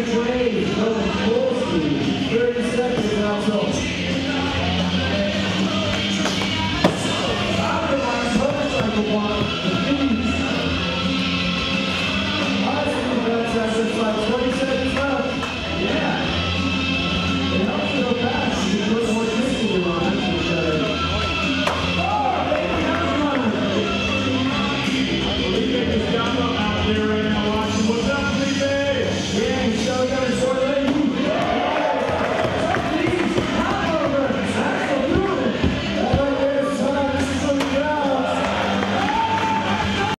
Wait,